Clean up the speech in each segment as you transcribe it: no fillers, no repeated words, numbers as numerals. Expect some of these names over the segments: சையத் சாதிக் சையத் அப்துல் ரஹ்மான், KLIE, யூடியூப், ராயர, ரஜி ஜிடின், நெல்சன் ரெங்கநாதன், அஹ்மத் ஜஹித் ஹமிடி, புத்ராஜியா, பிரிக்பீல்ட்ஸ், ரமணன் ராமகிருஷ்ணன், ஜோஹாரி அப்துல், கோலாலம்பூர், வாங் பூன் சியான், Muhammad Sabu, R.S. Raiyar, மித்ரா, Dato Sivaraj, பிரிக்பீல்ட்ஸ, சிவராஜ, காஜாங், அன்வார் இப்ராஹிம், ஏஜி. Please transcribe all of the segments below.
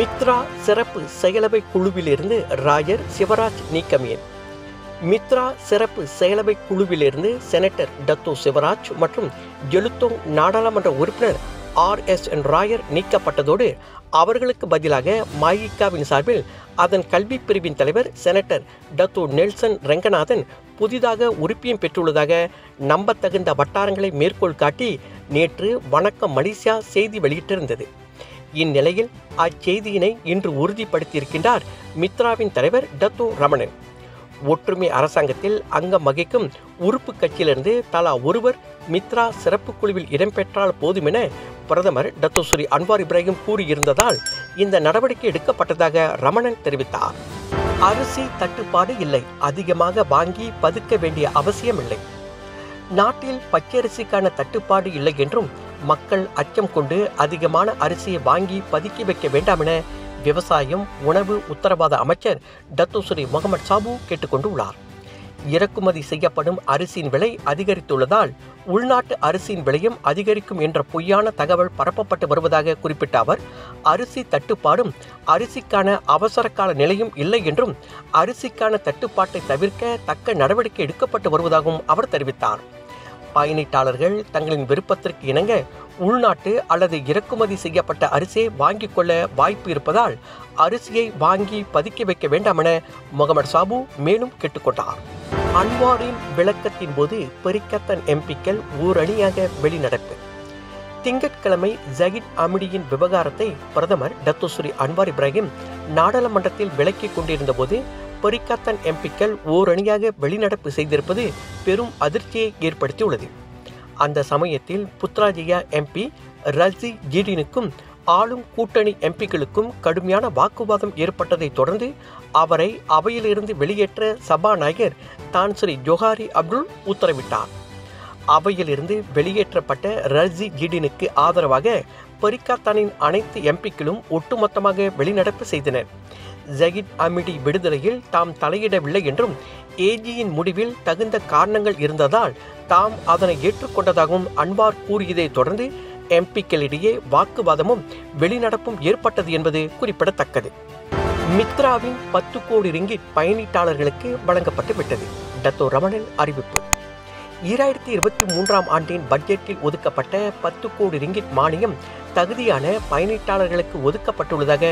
மித்ரா சிறப்பு செயலவை குழுவிலிருந்து ராயர் சிவராஜ் நீக்கமியன். மித்ரா சிறப்பு செயலவை குழுவிலிருந்து செனட்டர் டத்தோ சிவராஜ் மற்றும் எழுத்தோங் நாடாளுமன்ற உறுப்பினர் R.S. ராயர் நீக்கப்பட்டதோடு அவர்களுக்கு பதிலாக மாயிகாவின் சார்பில் அதன் கல்வி பிரிவின் தலைவர் செனட்டர் டத்தோ நெல்சன் ரெங்கநாதன் புதிதாக உறுப்பியம் பெற்றுள்ளதாக நம்பத்தகுந்த வட்டாரங்களை மேற்கோள் காட்டி நேற்று வணக்கம் மலேசியா செய்தி வெளியிட்டிருந்தது. இந்நிலையில் அச்செய்தியினை இன்று உறுதிப்படுத்தியிருக்கின்றார் மித்ராவின் தலைவர் டத்தோ ரமணன். ஒற்றுமை அரசாங்கத்தில் அங்கம் வகிக்கும் உறுப்பு கட்சியிலிருந்து தலா ஒருவர் மித்ரா சிறப்பு குழுவில் இடம்பெற்றால் போதுமென பிரதமர் டத்தோ ஸ்ரீ அன்வார் இப்ராஹிம் கூறியிருந்ததால் இந்த நடவடிக்கை எடுக்கப்பட்டதாக ரமணன் தெரிவித்தார். அரிசி தட்டுப்பாடு இல்லை, அதிகமாக வாங்கி பதுக்க வேண்டிய அவசியம் இல்லை. நாட்டில் பச்சரிசிக்கான தட்டுப்பாடு இல்லை என்றும் மக்கள் அச்சம் கொண்டு அதிகமான அரிசியை வாங்கி பதுக்கி வைக்க வேண்டாம் என விவசாயம் உணவு உத்தரவாத அமைச்சர் டத்தோ ஸ்ரீ முகமது சாபு கேட்டுக்கொண்டுள்ளார். இறக்குமதி செய்யப்படும் அரிசியின் விலை அதிகரித்துள்ளதால் உள்நாட்டு அரிசியின் விலையும் அதிகரிக்கும் என்ற பொய்யான தகவல் பரப்பப்பட்டு வருவதாக குறிப்பிட்ட அவர், அரிசி தட்டுப்பாடும் அரிசிக்கான அவசரகால நிலையும் இல்லை என்றும் அரிசிக்கான தட்டுப்பாட்டை தவிர்க்க தக்க நடவடிக்கை எடுக்கப்பட்டு வருவதாகவும் அவர் தெரிவித்தார். பயனீட்டாளர்கள் தங்களின் விருப்பத்திற்கு இணங்க உள்நாட்டு அல்லது இறக்குமதி செய்யப்பட்ட அரிசியை வாங்கிக் கொள்ள வாய்ப்பு இருப்பதால் அரிசியை வாங்கி பதுக்கி வைக்க வேண்டாம் என முகமது சாபு மேலும் கேட்டுக்கொண்டார். அன்வாரின் விளக்கத்தின் போது பிரிக்பீல்ட்ஸ எம்பிக்கள் ஊரணியாக வெளிநடப்பு. திங்கட்கிழமை ஜகித் ஹமிடியின் விவகாரத்தை பிரதமர் டத்தோ ஸ்ரீ அன்வார் இப்ராஹிம் நாடாளுமன்றத்தில் விளக்கிக் கொண்டிருந்த போது பிரிக்பீல்ட்ஸ எம்பிக்கள் ஓரணியாக வெளிநடப்பு செய்திருப்பது பெரும் அதிர்ச்சியை ஏற்படுத்தியுள்ளது. அந்த சமயத்தில் புத்ராஜியா எம்பி ரஜி ஜிடினுக்கும் ஆளும் கூட்டணி எம்பிக்களுக்கும் கடுமையான வாக்குவாதம் ஏற்பட்டதை தொடர்ந்து அவரை அவையிலிருந்து வெளியேற்ற சபாநாயகர் தான் ஸ்ரீ ஜோஹாரி அப்துல் உத்தரவிட்டார். அவையிலிருந்து வெளியேற்றப்பட்ட ரஜி ஜிடினுக்கு ஆதரவாக பிரிக்பீல்ட்ஸின் அனைத்து எம்பிக்களும் ஒட்டுமொத்தமாக வெளிநடப்பு செய்தனர். ஜகித் ஹமிடி விடுதலையில் தாம் தலையிடவில்லை என்றும் ஏஜியின் முடிவில் தகுந்த காரணங்கள் இருந்ததால் தாம் அதனை ஏற்றுக்கொண்டதாகவும் அன்வார் கூறியதை தொடர்ந்து எம்பிக்களிடையே வாக்குவாதமும் வெளிநடப்பும் ஏற்பட்டது என்பது குறிப்பிடத்தக்கது. மித்ராவின் 10 கோடி ரிங்கிட் பயனீட்டாளர்களுக்கு வழங்கப்பட்டு விட்டது. டத்தோ ரமணன் அறிவிப்பு. 2023ஆம் ஆண்டின் பட்ஜெட்டில் ஒதுக்கப்பட்ட 10 கோடி ரிங்கிட் மானியம் தகுதியான பயனீட்டாளர்களுக்கு ஒதுக்கப்பட்டுள்ளதாக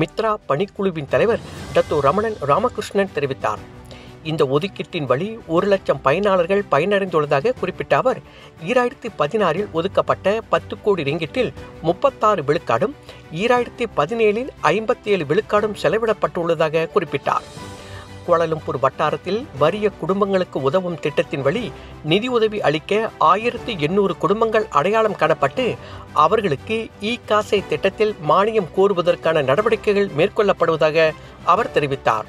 மித்ரா பணிக்குழுவின் தலைவர் டத்தோ ரமணன் ராமகிருஷ்ணன் தெரிவித்தார். இந்த ஒதுக்கீட்டின் வழி 1 லட்சம் பயனாளர்கள் பயனடைந்துள்ளதாக குறிப்பிட்ட அவர், 2016இல் ஒதுக்கப்பட்ட 10 கோடி ரிங்கிட்டில் 36 விழுக்காடும் 2017இல் 57 விழுக்காடும் செலவிடப்பட்டுள்ளதாக குறிப்பிட்டார். கோலாலம்பூர் வட்டாரத்தில் வறிய குடும்பங்களுக்கு உதவும் திட்டத்தின் வழி நிதி உதவி அளிக்க 1800 குடும்பங்கள் அடையாளம் காணப்பட்டு அவர்களுக்கு இ காசை திட்டத்தில் மானியம் கோருவதற்கான நடவடிக்கைகள் மேற்கொள்ளப்படுவதாக அவர் தெரிவித்தார்.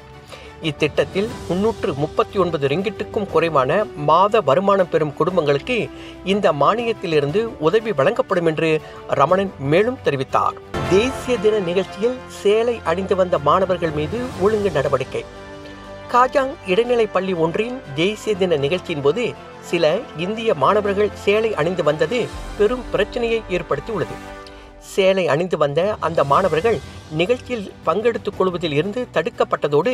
இத்திட்டத்தில் 339 ரிங்கிட்டுக்கும் குறைவான மாத வருமானம் பெறும் குடும்பங்களுக்கு இந்த மானியத்திலிருந்து உதவி வழங்கப்படும் என்று ரமணன் மேலும் தெரிவித்தார். தேசிய தின நிகழ்ச்சியில் சேலை அணிந்து வந்த மாணவர்கள் மீது ஒழுங்கு நடவடிக்கை. காஜாங் இடைநிலைப் பள்ளி ஒன்றின் தேசிய தின நிகழ்ச்சியின் போது சில இந்திய மாணவர்கள் சேலை அணிந்து வந்தது பெரும் பிரச்சனையை ஏற்படுத்தியுள்ளது. சேலை அணிந்து வந்த அந்த மாணவர்கள் நிகழ்ச்சியில் பங்கெடுத்துக் கொள்வதில் இருந்து தடுக்கப்பட்டதோடு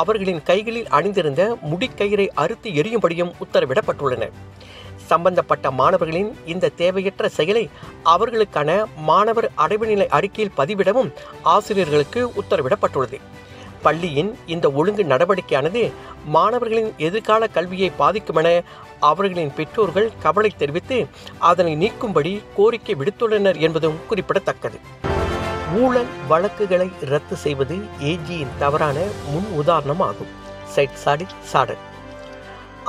அவர்களின் கைகளில் அணிந்திருந்த முடிக்கயிறை அறுத்து எரியும்படியும் உத்தரவிடப்பட்டுள்ளன. சம்பந்தப்பட்ட மாணவர்களின் இந்த தேவையற்ற செயலை அவர்களுக்கான மாணவர் அடைவுநிலை அறிக்கையில் பதிவிடவும் ஆசிரியர்களுக்கு உத்தரவிடப்பட்டுள்ளது. பள்ளியின் இந்த ஒழுங்கு நடவடிக்கையானது மாணவர்களின் எதிர்கால கல்வியை பாதிக்குமென அவர்களின் பெற்றோர்கள் கவலை தெரிவித்து அதனை நீக்கும்படி கோரிக்கை விடுத்துள்ளனர் என்பதும் குறிப்பிடத்தக்கது. ஊழல் வழக்குகளை ரத்து செய்வது ஏஜியின் தவறான முன் உதாரணமாகும். சையத் சாதிக் சாடத்.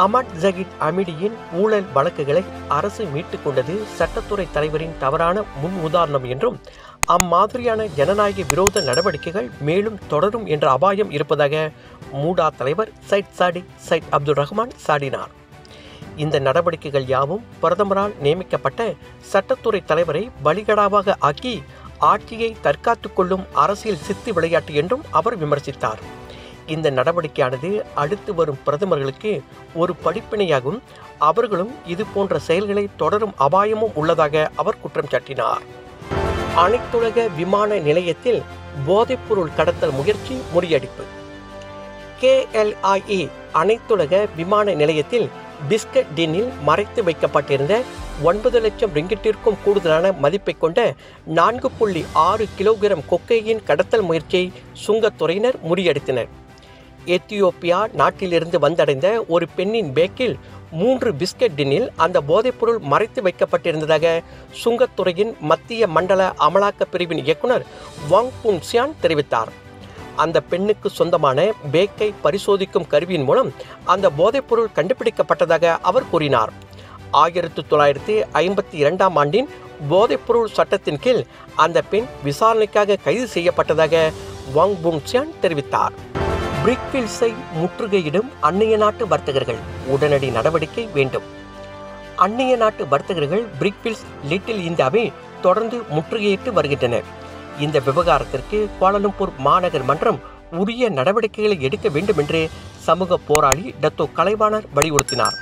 அஹ்மத் ஜஹித் ஹமிடியின் ஊழல் வழக்குகளை அரசு மீட்டுக் கொண்டது சட்டத்துறை தலைவரின் தவறான முன் உதாரணம் என்றும் அம்மாதிரியான ஜனநாயக விரோத நடவடிக்கைகள் மேலும் தொடரும் என்ற அபாயம் இருப்பதாக மூடா தலைவர் சையத் சாதிக் சையத் அப்துல் ரஹ்மான் சாடினார். இந்த நடவடிக்கைகள் யாவும் பிரதமரால் நியமிக்கப்பட்ட சட்டத்துறை தலைவரை பலிகடாவாக ஆக்கி ஆட்சியை தற்காத்துக் கொள்ளும் அரசியல் சித்து விளையாட்டு என்றும் அவர் விமர்சித்தார். இந்த நடவடிக்கையானது அடுத்து வரும் பிரதமர்களுக்கு ஒரு படிப்பினையாகும், அவர்களும் இது போன்ற செயல்களை தொடரும் அபாயமும் உள்ளதாக அவர் குற்றம் சாட்டினார். அனைத்துலக விமான நிலையத்தில் போதைப்பொருள் கடத்தல் முயற்சி முறியடிப்பு. KLIE அனைத்துலக விமான நிலையத்தில் பிஸ்கட் டின்னில் மறைத்து வைக்கப்பட்டிருந்த 9 லட்சம் ரிங்கிட்டிற்கும் கூடுதலான மதிப்பை கொண்ட 4.6 கிலோகிராம் கொக்கையின் கடத்தல் முயற்சியை சுங்கத்துறையினர் முறியடித்தனர். எத்தியோப்பியா நாட்டிலிருந்து வந்தடைந்த ஒரு பெண்ணின் பேக்கில் 3 பிஸ்கட் டின்னில் அந்த போதைப்பொருள் மறைத்து வைக்கப்பட்டிருந்ததாக சுங்கத்துறையின் மத்திய மண்டல அமலாக்க பிரிவின் இயக்குனர் வாங் பூன் சியான் தெரிவித்தார். அந்த பெண்ணுக்கு சொந்தமான பேக்கை பரிசோதிக்கும் கருவியின் மூலம் அந்த போதைப்பொருள் கண்டுபிடிக்கப்பட்டதாக அவர் கூறினார். 1952ஆம் ஆண்டின் போதைப்பொருள் சட்டத்தின் கீழ் அந்த பெண் விசாரணைக்காக கைது செய்யப்பட்டதாக வாங் பூன் சியான் தெரிவித்தார். பிரிக்பீல்ட்ஸை முற்றுகையிடும் அந்நிய நாட்டு வர்த்தகர்கள் உடனடி நடவடிக்கை வேண்டும். அந்நிய நாட்டு வர்த்தகர்கள் பிரிக்பீல்ட்ஸ் லிட்டில் இந்தியாவை தொடர்ந்து முற்றுகையிட்டு வருகின்றனர். இந்த விவகாரத்திற்கு கோலாலம்பூர் மாநகர் மன்றம் உரிய நடவடிக்கைகளை எடுக்க வேண்டும் என்று சமூக போராளி டத்தோ கலைவாணர் வலியுறுத்தினார்.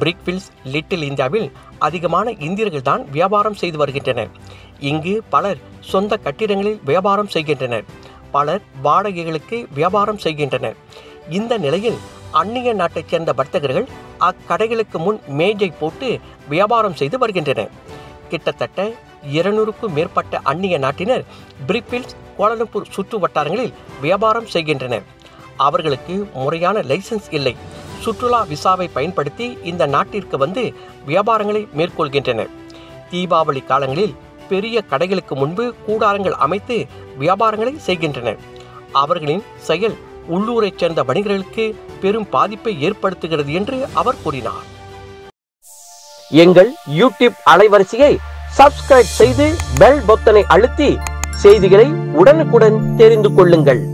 பிரிக்பீல்ட்ஸ் லிட்டில் இந்தியாவில் அதிகமான இந்தியர்கள் தான் வியாபாரம் செய்து வருகின்றனர். இங்கு பலர் சொந்த கட்டிடங்களில் வியாபாரம் செய்கின்றனர், பலர் வாடகைகளுக்கு வியாபாரம் செய்கின்றனர். இந்த நிலையில் அந்நிய நாட்டைச் சேர்ந்த வர்த்தகர்கள் அக்கடைகளுக்கு முன் மேஜை போட்டு வியாபாரம் செய்து வருகின்றனர். கிட்டத்தட்ட 200க்கும் மேற்பட்ட அந்நிய நாட்டினர் பிரிக்பீல்ட்ஸ் கோலாலம்பூர் சுற்று வட்டாரங்களில் வியாபாரம் செய்கின்றனர். அவர்களுக்கு முறையான லைசன்ஸ் இல்லை. சுற்றுலா விசாவை பயன்படுத்தி இந்த நாட்டிற்கு வந்து வியாபாரங்களை மேற்கொள்கின்றனர். தீபாவளி காலங்களில் பெரிய கடைகளுக்கு முன்பு கூடாரங்கள் அமைத்து வியாபாரங்களை செய்கின்றனர். அவர்களின் செயல் உள்ளூரைச் சேர்ந்த வணிகர்களுக்கு பெரும் பாதிப்பை ஏற்படுத்துகிறது என்று அவர் கூறினார். எங்கள் யூடியூப் அலைவரிசையை சப்ஸ்கிரைப் செய்து பெல் பொத்தனை அழுத்தி செய்திகளை உடனுக்குடன் தெரிந்து கொள்ளுங்கள்.